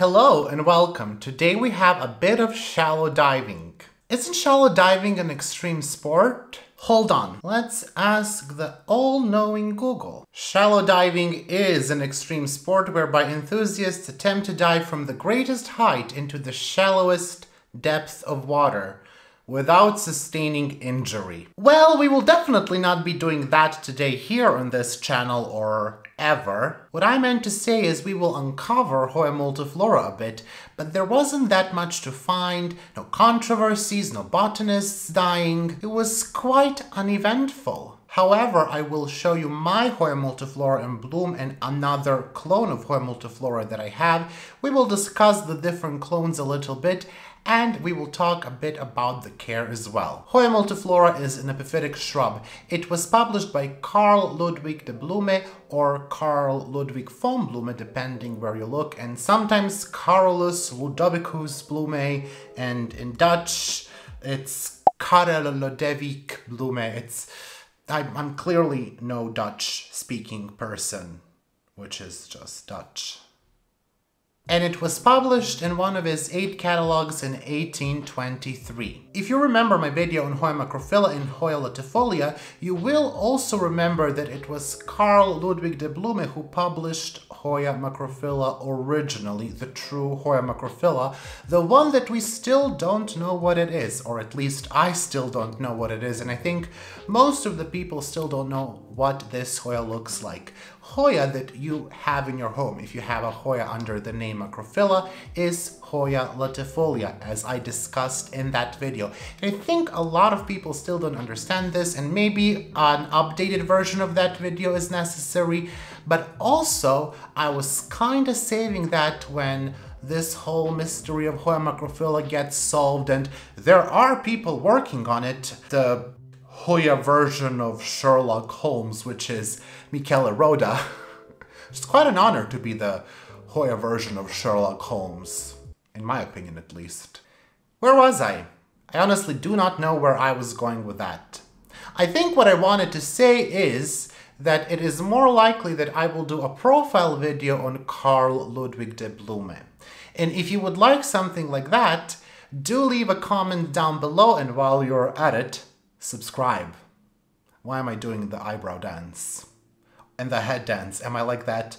Hello and welcome. Today we have a bit of shallow diving. Isn't shallow diving an extreme sport? Hold on, let's ask the all-knowing Google. Shallow diving is an extreme sport whereby enthusiasts attempt to dive from the greatest height into the shallowest depth of water without sustaining injury. Well, we will definitely not be doing that today here on this channel or ever. What I meant to say is we will uncover Hoya multiflora a bit, but there wasn't that much to find, no controversies, no botanists dying. It was quite uneventful. However, I will show you my Hoya multiflora in bloom and another clone of Hoya multiflora that I have. We will discuss the different clones a little bit, and we will talk a bit about the care as well. Hoya multiflora is an epiphytic shrub. It was published by Carl Ludwig de Blume or Carl Ludwig von Blume, depending where you look, and sometimes Carolus Ludovicus Blume, and in Dutch it's Karel Lodewijk Blume. I'm clearly no Dutch-speaking person, which is just Dutch. And it was published in one of his 8 catalogs in 1823. If you remember my video on Hoya macrophylla and Hoya latifolia, you will also remember that it was Carl Ludwig de Blume who published Hoya macrophylla originally, the true Hoya macrophylla, the one that we still don't know what it is, or at least I still don't know what it is, and I think most of the people still don't know what this Hoya looks like. Hoya that you have in your home, if you have a Hoya under the name macrophylla, is Hoya latifolia, as I discussed in that video. And I think a lot of people still don't understand this, and maybe an updated version of that video is necessary, but also I was kind of saving that when this whole mystery of Hoya macrophylla gets solved, and there are people working on it. The Hoya version of Sherlock Holmes, which is Michele Roda. It's quite an honor to be the Hoya version of Sherlock Holmes, in my opinion at least. Where was I? I honestly do not know where I was going with that. I think what I wanted to say is that it is more likely that I will do a profile video on Carl Ludwig de Blume. And if you would like something like that, do leave a comment down below, and while you're at it, subscribe. Why am I doing the eyebrow dance? And the head dance? Am I like that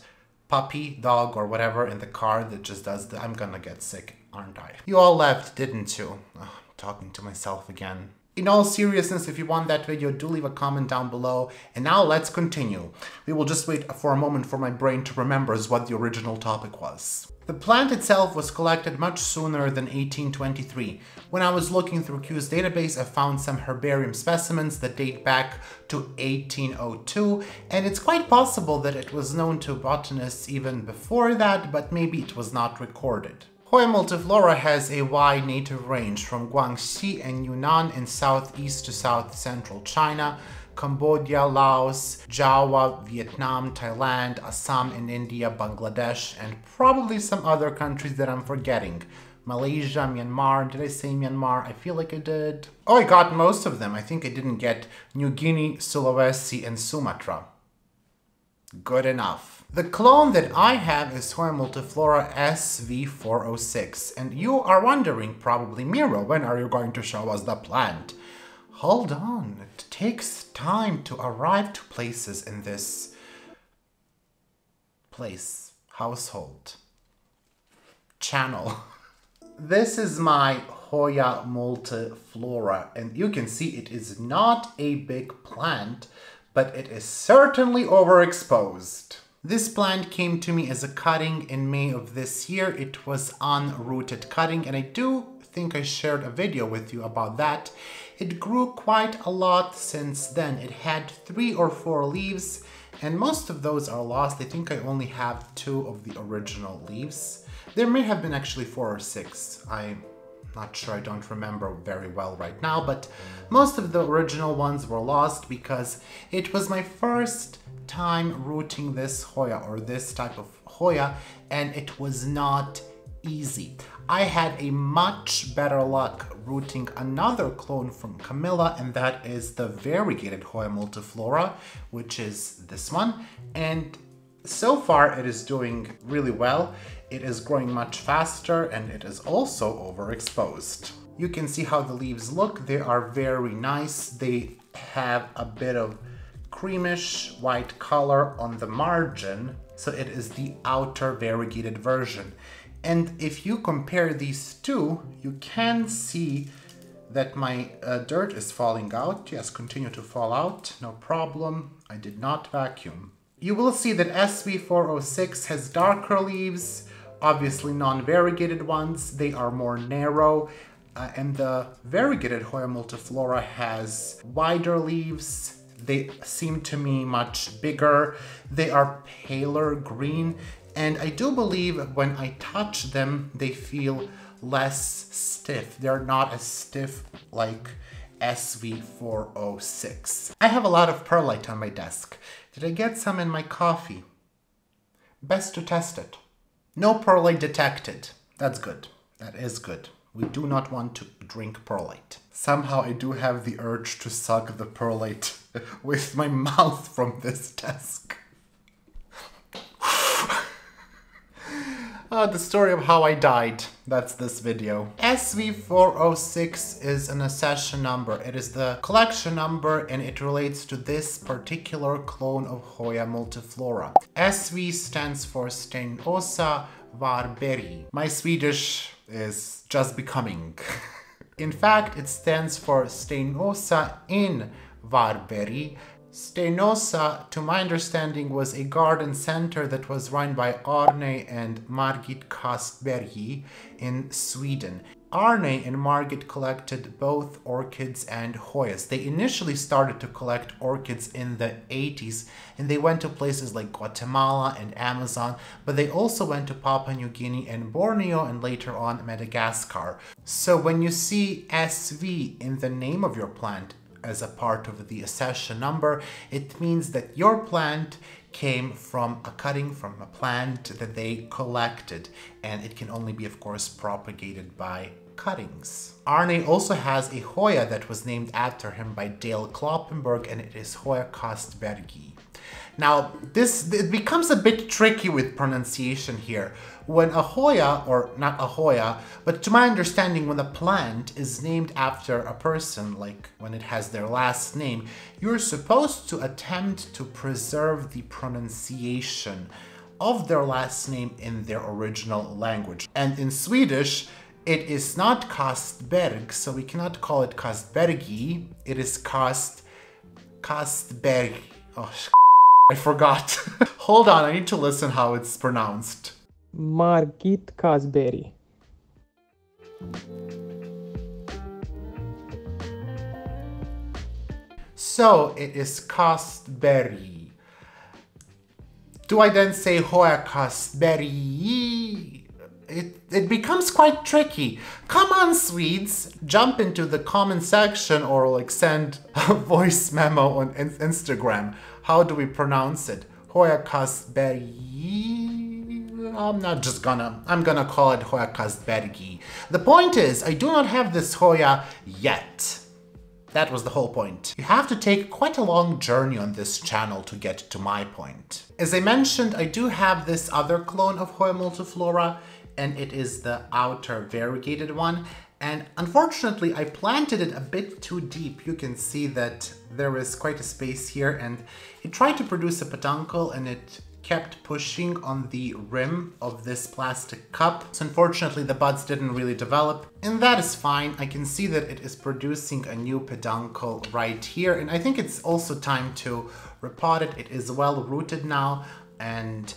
puppy, dog, or whatever in the car that just does the... I'm gonna get sick, aren't I? You all left, didn't you? Ugh, I'm talking to myself again. In all seriousness, if you want that video, do leave a comment down below. And now let's continue. We will just wait for a moment for my brain to remember what the original topic was. The plant itself was collected much sooner than 1823. When I was looking through Q's database, I found some herbarium specimens that date back to 1802, and it's quite possible that it was known to botanists even before that, but maybe it was not recorded. Hoya multiflora has a wide native range from Guangxi and Yunnan in southeast to south-central China, Cambodia, Laos, Java, Vietnam, Thailand, Assam in India, Bangladesh, and probably some other countries that I'm forgetting. Malaysia, Myanmar, did I say Myanmar? I feel like I did. Oh, I got most of them. I think I didn't get New Guinea, Sulawesi, and Sumatra. Good enough. The clone that I have is Hoya multiflora SV406, and you are wondering probably, Miro, when are you going to show us the plant? Hold on, it takes time to arrive to places in this place, household, channel. This is my Hoya multiflora, and you can see it is not a big plant, but it is certainly overexposed. This plant came to me as a cutting in May of this year. It was unrooted cutting, and I do think I shared a video with you about that. It grew quite a lot since then. It had 3 or 4 leaves, and most of those are lost. I think I only have 2 of the original leaves. There may have been actually 4 or 6. I'm not sure, I don't remember very well right now, but most of the original ones were lost because it was my first time rooting this Hoya, or this type of Hoya, and it was not easy. I had a much better luck rooting another clone from Camilla, and that is the variegated Hoya multiflora, which is this one, and So far it is doing really well. It is growing much faster and it is also overexposed. You can see how the leaves look. They are very nice. They have a bit of creamish white color on the margin. So it is the outer variegated version. And if you compare these two, you can see that my dirt is falling out. Yes, continue to fall out, no problem. I did not vacuum. You will see that SV406 has darker leaves, obviously non-variegated ones. They are more narrow. And the variegated Hoya multiflora has wider leaves. They seem to me much bigger. They are paler green. And I do believe when I touch them, they feel less stiff. They're not as stiff like SV406. I have a lot of perlite on my desk. Did I get some in my coffee? Best to test it. No perlite detected. That's good. That is good. We do not want to drink perlite. Somehow I do have the urge to suck the perlite with my mouth from this desk. The story of how I died. That's this video. SV406 is an accession number. It is the collection number and it relates to this particular clone of Hoya multiflora. SV stands for Stenosa Varberi. My Swedish is just becoming. In fact, it stands for Stenosa in Varberi. Stenosa, to my understanding, was a garden center that was run by Arne and Margit Kastbergi in Sweden. Arne and Margit collected both orchids and Hoyas. They initially started to collect orchids in the 80s, and they went to places like Guatemala and Amazon, but they also went to Papua New Guinea and Borneo and later on Madagascar. So when you see SV in the name of your plant, as a part of the accession number, it means that your plant came from a cutting from a plant that they collected, and it can only be, of course, propagated by cuttings. Arne also has a Hoya that was named after him by Dale Kloppenberg, and it is Hoya Kastbergi. Now, it becomes a bit tricky with pronunciation here. When a Hoya, or not a Hoya, but to my understanding, when a plant is named after a person, like when it has their last name, you're supposed to attempt to preserve the pronunciation of their last name in their original language. And in Swedish, it is not Kastberg, so we cannot call it Kastbergi. It is Kastberg. Oh, I forgot. Hold on, I need to listen how it's pronounced. Margit Kastbergi. So it is Kastbergi. Do I then say Hoya kastbergii? It becomes quite tricky. Come on, Swedes, jump into the comment section or like send a voice memo on Instagram. How do we pronounce it? Hoya Kastbergi? I'm gonna call it Hoya Kastbergi. The point is, I do not have this Hoya yet. That was the whole point. You have to take quite a long journey on this channel to get to my point. As I mentioned, I do have this other clone of Hoya multiflora, and it is the outer variegated one. And unfortunately, I planted it a bit too deep. You can see that there is quite a space here, and it tried to produce a peduncle and it kept pushing on the rim of this plastic cup. So unfortunately, the buds didn't really develop, and that is fine. I can see that it is producing a new peduncle right here, and I think it's also time to repot it. It is well rooted now, and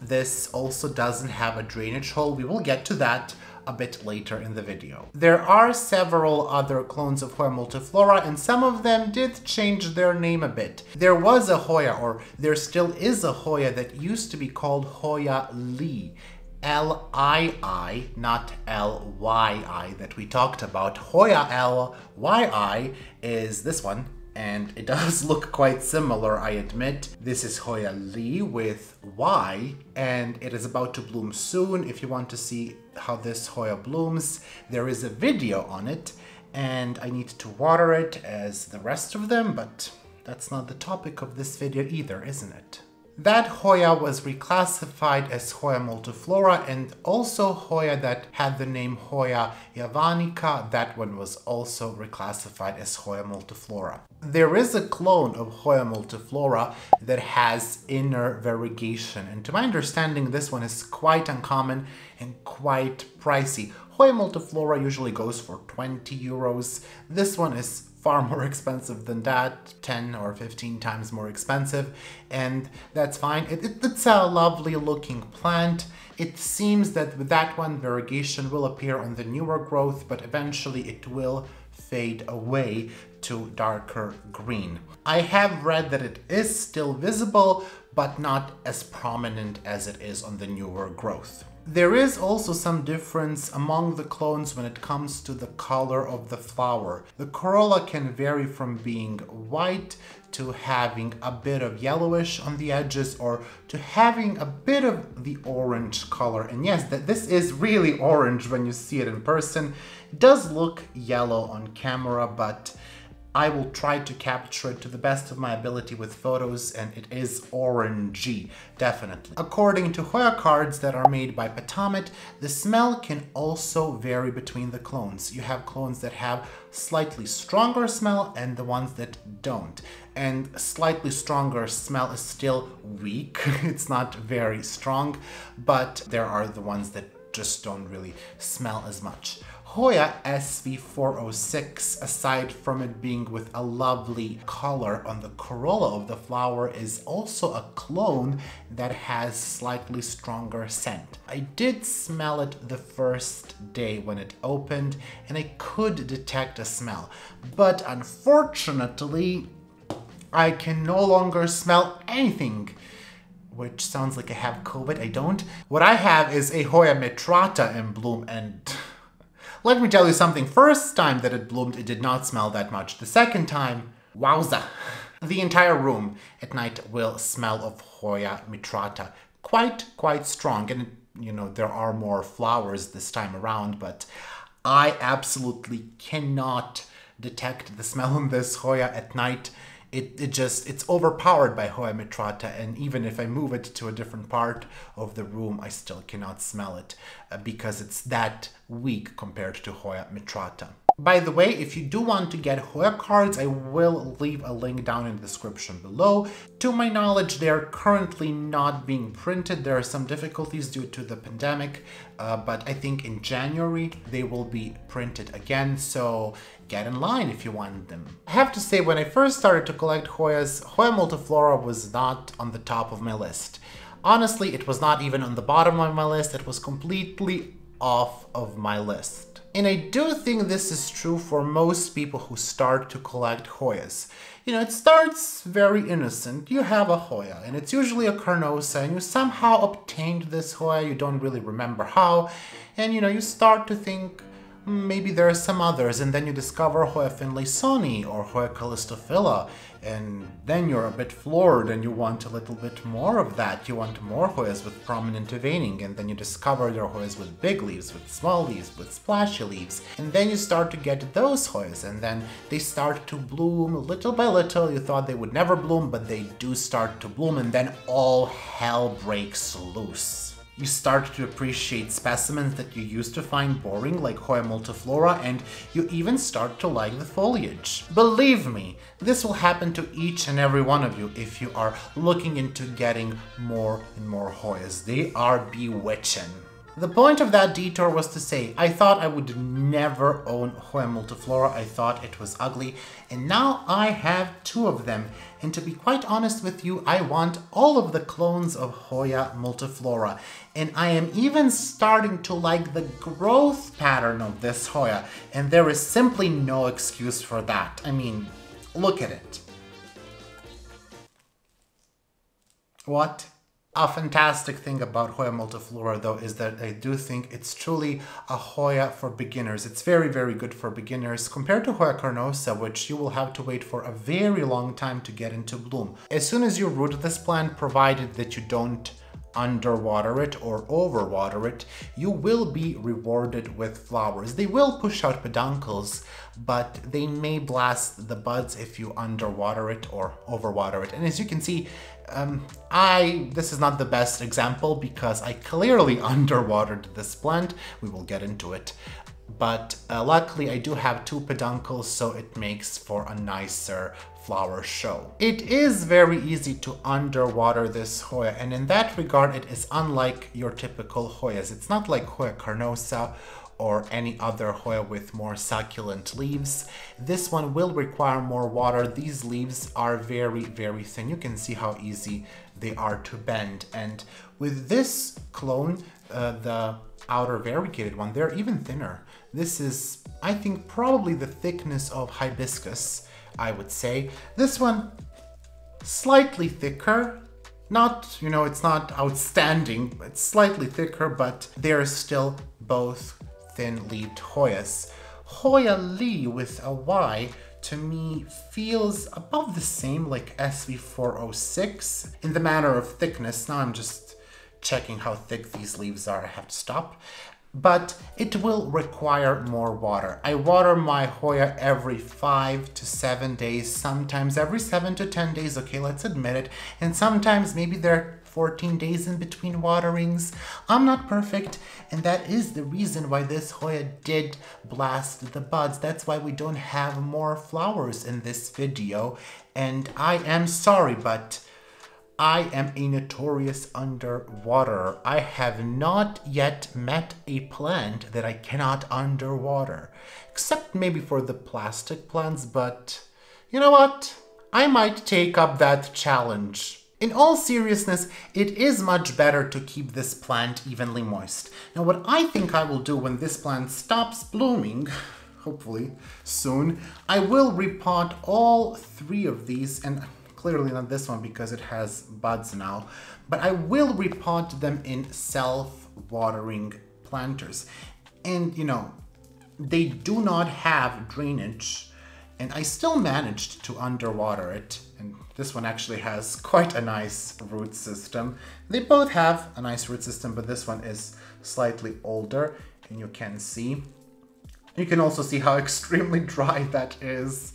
this also doesn't have a drainage hole. We will get to that a bit later in the video. There are several other clones of Hoya multiflora, and some of them did change their name a bit. There was a Hoya, or there still is a Hoya, that used to be called Hoya lyi, L-I-I, not L-Y-I that we talked about. Hoya L-Y-I is this one, and it does look quite similar, I admit. This is Hoya lyi with Y, and it is about to bloom soon. If you want to see how this Hoya blooms, there is a video on it, and I need to water it as the rest of them, but that's not the topic of this video either, isn't it? That Hoya was reclassified as Hoya multiflora, and also Hoya that had the name Hoya Yavanica, that one was also reclassified as Hoya multiflora. There is a clone of Hoya multiflora that has inner variegation, and to my understanding this one is quite uncommon and quite pricey. Hoya multiflora usually goes for 20 euros. This one is far more expensive than that, 10 or 15 times more expensive, and that's fine. It's a lovely looking plant. It seems that with that one, variegation will appear on the newer growth, but eventually it will fade away to darker green. I have read that it is still visible, but not as prominent as it is on the newer growth. There is also some difference among the clones when it comes to the color of the flower. The corolla can vary from being white to having a bit of yellowish on the edges, or to having a bit of the orange color. And yes, this is really orange when you see it in person. It does look yellow on camera, but I will try to capture it to the best of my ability with photos, and it is orangey, definitely. According to Hoya cards that are made by Pattamate, the smell can also vary between the clones. You have clones that have slightly stronger smell and the ones that don't. And slightly stronger smell is still weak, it's not very strong, but there are the ones that just don't really smell as much. Hoya SV406, aside from it being with a lovely color on the corolla of the flower, is also a clone that has slightly stronger scent. I did smell it the first day when it opened, and I could detect a smell, but unfortunately, I can no longer smell anything. Which sounds like I have COVID, I don't. What I have is a Hoya Mitrata in bloom, and let me tell you something, first time that it bloomed, it did not smell that much. The second time, wowza! The entire room at night will smell of Hoya mitrata. Quite strong, and you know, there are more flowers this time around, but I absolutely cannot detect the smell on this Hoya at night. It's overpowered by Hoya mitrata, and even if I move it to a different part of the room, I still cannot smell it because it's that weak compared to Hoya mitrata. By the way, if you do want to get Hoya cards, I will leave a link down in the description below. To my knowledge, they are currently not being printed. There are some difficulties due to the pandemic, but I think in January they will be printed again, so get in line if you want them. I have to say, when I first started to collect Hoyas, Hoya multiflora was not on the top of my list. Honestly, it was not even on the bottom of my list. It was completely off of my list. And I do think this is true for most people who start to collect Hoyas. You know, it starts very innocent. You have a Hoya, and it's usually a Carnosa, and you somehow obtained this Hoya, you don't really remember how, and you know, you start to think maybe there are some others, and then you discover Hoya Finlaysoni or Hoya Callistophila, and then you're a bit floored and you want a little bit more of that. You want more Hoyas with prominent veining, and then you discover there are Hoyas with big leaves, with small leaves, with splashy leaves, and then you start to get those Hoyas, and then they start to bloom little by little. You thought they would never bloom, but they do start to bloom, and then all hell breaks loose. You start to appreciate specimens that you used to find boring, like Hoya multiflora, and you even start to like the foliage. Believe me, this will happen to each and every one of you if you are looking into getting more and more Hoyas. They are bewitching. The point of that detour was to say, I thought I would never own Hoya multiflora, I thought it was ugly, and now I have two of them. And to be quite honest with you, I want all of the clones of Hoya multiflora. And I am even starting to like the growth pattern of this Hoya. And there is simply no excuse for that. I mean, look at it. What? A fantastic thing about Hoya multiflora, though, is that I do think it's truly a Hoya for beginners. It's very good for beginners compared to Hoya Carnosa, which you will have to wait for a very long time to get into bloom. As soon as you root this plant, provided that you don't underwater it or overwater it, you will be rewarded with flowers. They will push out peduncles, but they may blast the buds if you underwater it or overwater it. And as you can see, this is not the best example because I clearly underwatered this plant. We will get into it. But luckily I do have two peduncles, so it makes for a nicer flower show. It is very easy to underwater this Hoya, and in that regard it is unlike your typical Hoyas. It's not like Hoya Carnosa or any other Hoya with more succulent leaves. This one will require more water. These leaves are very, very thin. You can see how easy they are to bend. And with this clone, the outer variegated one, they're even thinner. This is, I think, probably the thickness of hibiscus, I would say. This one, slightly thicker. Not, you know, it's not outstanding, but it's slightly thicker, but they're still both thin-leaved Hoyas. Hoya lyi with a Y, to me, feels about the same, like SV406, in the matter of thickness. Now I'm just checking how thick these leaves are. I have to stop. But it will require more water. I water my Hoya every 5 to 7 days, sometimes every 7 to 10 days, okay, let's admit it. And sometimes maybe there are 14 days in between waterings. I'm not perfect, and that is the reason why this Hoya did blast the buds. That's why we don't have more flowers in this video. And I am sorry, but I am a notorious underwaterer. I have not yet met a plant that I cannot underwater, except maybe for the plastic plants, but you know what? I might take up that challenge. In all seriousness, it is much better to keep this plant evenly moist. Now, what I think I will do when this plant stops blooming, hopefully soon, I will repot all three of these, and clearly not this one because it has buds now, but I will repot them in self-watering planters. And you know, they do not have drainage, and I still managed to underwater it. And this one actually has quite a nice root system. They both have a nice root system, but this one is slightly older, and you can see. You can also see how extremely dry that is.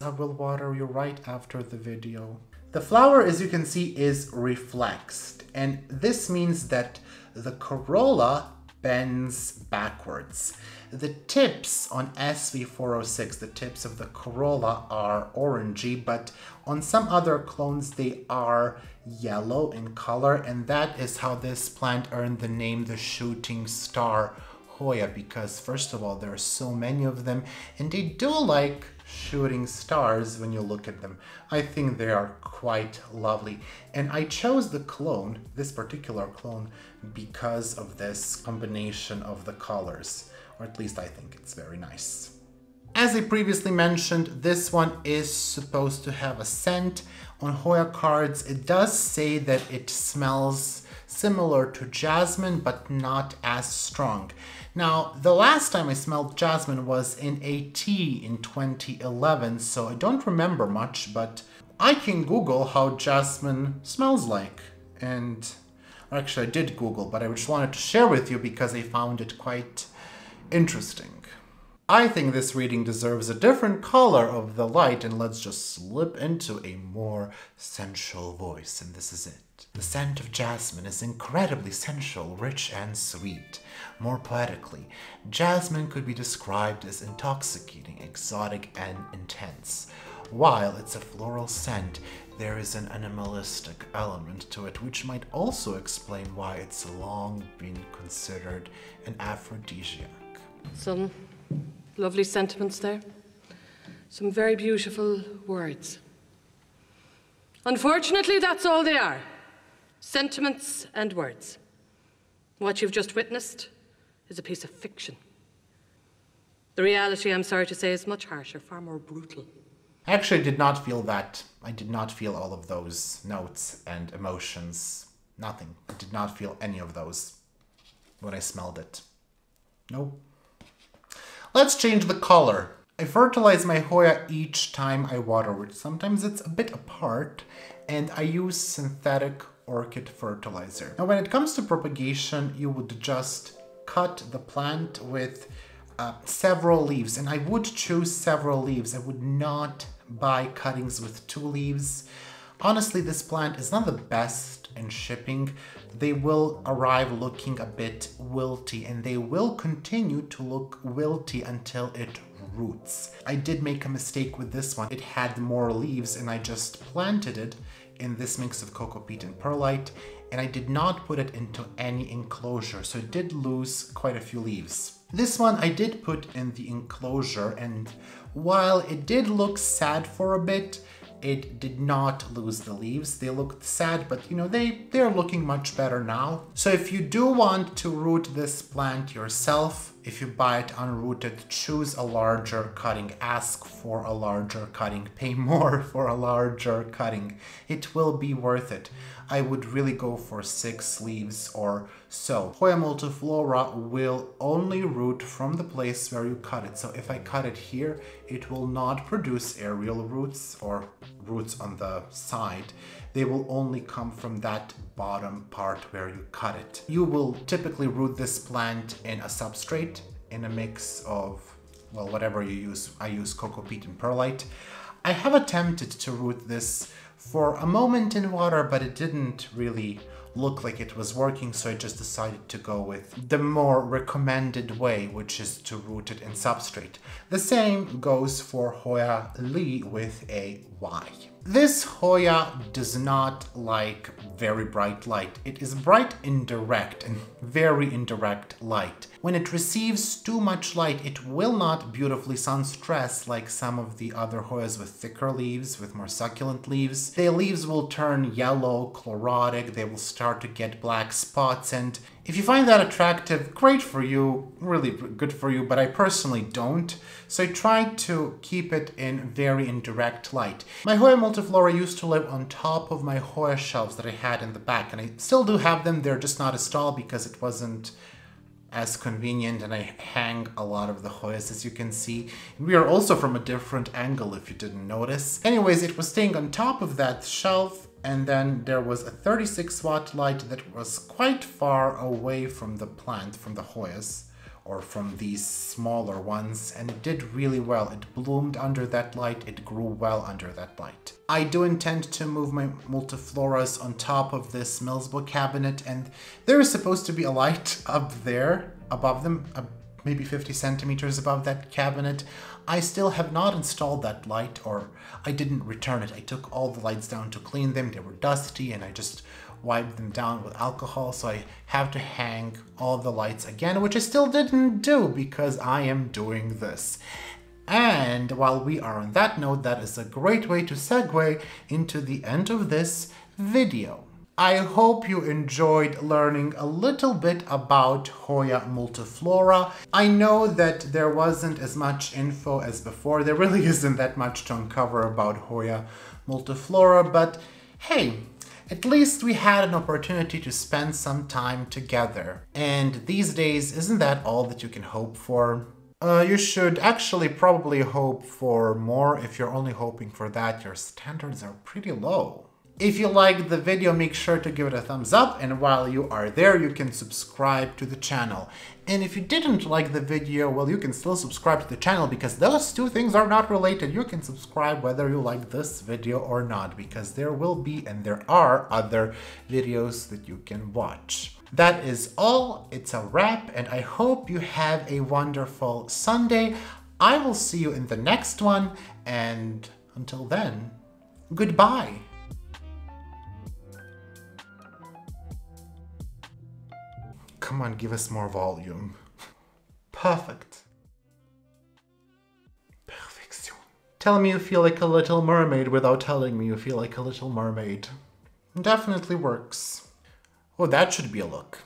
I will water you right after the video. The flower, as you can see, is reflexed, and this means that the corolla bends backwards. The tips on SV406, the tips of the corolla, are orangey, but on some other clones they are yellow in color, and that is how this plant earned the name the Shooting Star Hoya, because first of all, there are so many of them, and they do like shooting stars when you look at them. I think they are quite lovely. And I chose the clone, this particular clone, because of this combination of the colors, or at least I think it's very nice. As I previously mentioned, this one is supposed to have a scent. On Hoya cards, it does say that it smells similar to jasmine, but not as strong. Now, the last time I smelled jasmine was in a tea in 2011, so I don't remember much, but I can Google how jasmine smells like. And actually, I did Google, but I just wanted to share with you because I found it quite interesting. I think this reading deserves a different color of the light, and let's just slip into a more sensual voice, and this is it. The scent of jasmine is incredibly sensual, rich, and sweet. More poetically, jasmine could be described as intoxicating, exotic, and intense. While it's a floral scent, there is an animalistic element to it, which might also explain why it's long been considered an aphrodisiac. Some lovely sentiments there. Some very beautiful words. Unfortunately, that's all they are. Sentiments and words. What you've just witnessed is a piece of fiction. The reality, I'm sorry to say, is much harsher, far more brutal. I actually did not feel that. I did not feel all of those notes and emotions. Nothing. I did not feel any of those when I smelled it. No. Let's change the color. I fertilize my Hoya each time I water it. Sometimes it's a bit apart, and I use synthetic orchid fertilizer. Now, when it comes to propagation, you would just cut the plant with several leaves, and I would choose several leaves. I would not buy cuttings with 2 leaves. Honestly, this plant is not the best in shipping. They will arrive looking a bit wilty, and they will continue to look wilty until it roots. I did make a mistake with this one. It had more leaves, and I just planted it in this mix of coco peat and perlite, and I did not put it into any enclosure, so it did lose quite a few leaves. This one I did put in the enclosure, and while it did look sad for a bit, it did not lose the leaves. They looked sad, but you know, they're looking much better now. So if you do want to root this plant yourself, if you buy it unrooted, choose a larger cutting, ask for a larger cutting, pay more for a larger cutting. It will be worth it. I would really go for 6 leaves or so. Hoya multiflora will only root from the place where you cut it. So if I cut it here, it will not produce aerial roots or roots on the side. They will only come from that bottom part where you cut it. You will typically root this plant in a substrate, in a mix of, well, whatever you use. I use coco peat and perlite. I have attempted to root this for a moment in water, but it didn't really look like it was working, so I just decided to go with the more recommended way, which is to root it in substrate. The same goes for Hoya lyi with a Y. This Hoya does not like very bright light. It is bright indirect and very indirect light. When it receives too much light, it will not beautifully sun-stress like some of the other Hoyas with thicker leaves, with more succulent leaves. Their leaves will turn yellow, chlorotic, they will start to get black spots, and if you find that attractive, great for you, really good for you, but I personally don't. So I try to keep it in very indirect light. My Hoya multiflora used to live on top of my Hoya shelves that I had in the back, and I still do have them. They're just not as tall because it wasn't as convenient, and I hang a lot of the Hoyas, as you can see. We are also from a different angle, if you didn't notice. Anyways, it was staying on top of that shelf, and then there was a 36-watt light that was quite far away from the plant, from the Hoyas, or from these smaller ones, and it did really well. It bloomed under that light, it grew well under that light. I do intend to move my multifloras on top of this Millsbo cabinet, and there is supposed to be a light up there, above them, maybe 50 centimeters above that cabinet. I still have not installed that light, or I didn't return it. I took all the lights down to clean them. They were dusty, and I just wiped them down with alcohol, so I have to hang all the lights again, which I still didn't do because I am doing this. And while we are on that note, that is a great way to segue into the end of this video. I hope you enjoyed learning a little bit about Hoya multiflora. I know that there wasn't as much info as before. There really isn't that much to uncover about Hoya multiflora, but hey, at least we had an opportunity to spend some time together. And these days, isn't that all that you can hope for? You should actually probably hope for more. If you're only hoping for that, your standards are pretty low. If you liked the video, make sure to give it a thumbs up, and while you are there, you can subscribe to the channel. And if you didn't like the video, well, you can still subscribe to the channel because those two things are not related. You can subscribe whether you like this video or not, because there will be and there are other videos that you can watch. That is all. It's a wrap, and I hope you have a wonderful Sunday. I will see you in the next one, and until then, goodbye. Come on, give us more volume. Perfect. Perfection. Tell me you feel like a little mermaid without telling me you feel like a little mermaid. Definitely works. Oh, that should be a look.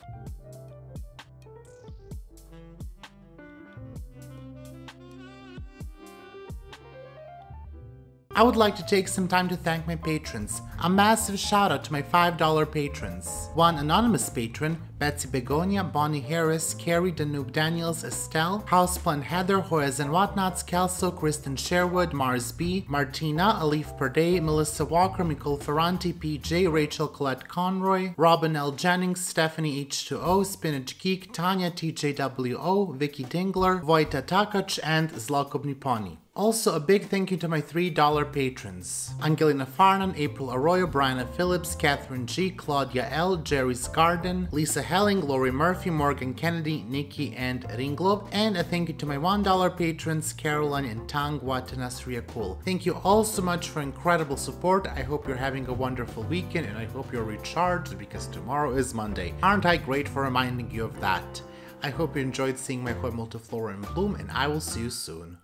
I would like to take some time to thank my patrons. A massive shout out to my $5 patrons. One anonymous patron, Betsy Begonia, Bonnie Harris, Carrie, Danube Daniels, Estelle, Houseplant Heather, Hoyas and Whatnots, Kelso, Kristen Sherwood, Mars B, Martina, Alif Perday, Melissa Walker, Nicole Ferranti, PJ, Rachel Colette Conroy, Robin L. Jennings, Stephanie H2O, Spinach Geek, Tanya, TJWO, Vicky Dingler, Vojta Takac, and Zlatko Niponi. Also, a big thank you to my $3 patrons: Angelina Farnan, April Arroyo, Brianna Phillips, Catherine G, Claudia L, Jerry's Garden, Lisa Helling, Lori Murphy, Morgan Kennedy, Nikki, and Ringlob. And a thank you to my $1 patrons, Caroline and Tang Watanasriakul. Thank you all so much for incredible support. I hope you're having a wonderful weekend, and I hope you're recharged, because tomorrow is Monday. Aren't I great for reminding you of that? I hope you enjoyed seeing my Hoya Multiflora in bloom, and I will see you soon.